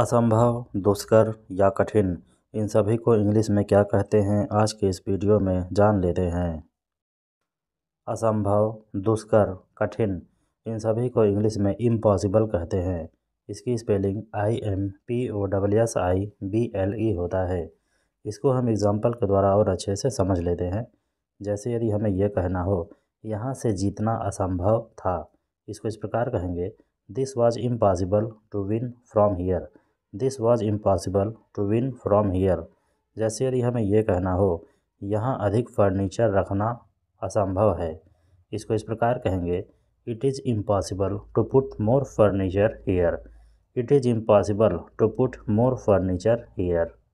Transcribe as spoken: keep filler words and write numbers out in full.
असंभव, दुष्कर या कठिन, इन सभी को इंग्लिश में क्या कहते हैं आज के इस वीडियो में जान लेते हैं। असंभव, दुष्कर, कठिन, इन सभी को इंग्लिश में इम्पॉसिबल कहते हैं। इसकी spelling I M P O W S I B L E होता है। इसको हम एग्जाम्पल के द्वारा और अच्छे से समझ लेते हैं। जैसे यदि हमें यह कहना हो, यहाँ से जीतना असंभव था, इसको इस प्रकार कहेंगे, this was impossible to win from here, this was impossible to win from here. जैसे यदि हमें यह कहना हो, यहाँ अधिक फर्नीचर रखना असंभव है, इसको इस प्रकार कहेंगे, it is impossible to put more furniture here, it is impossible to put more furniture here.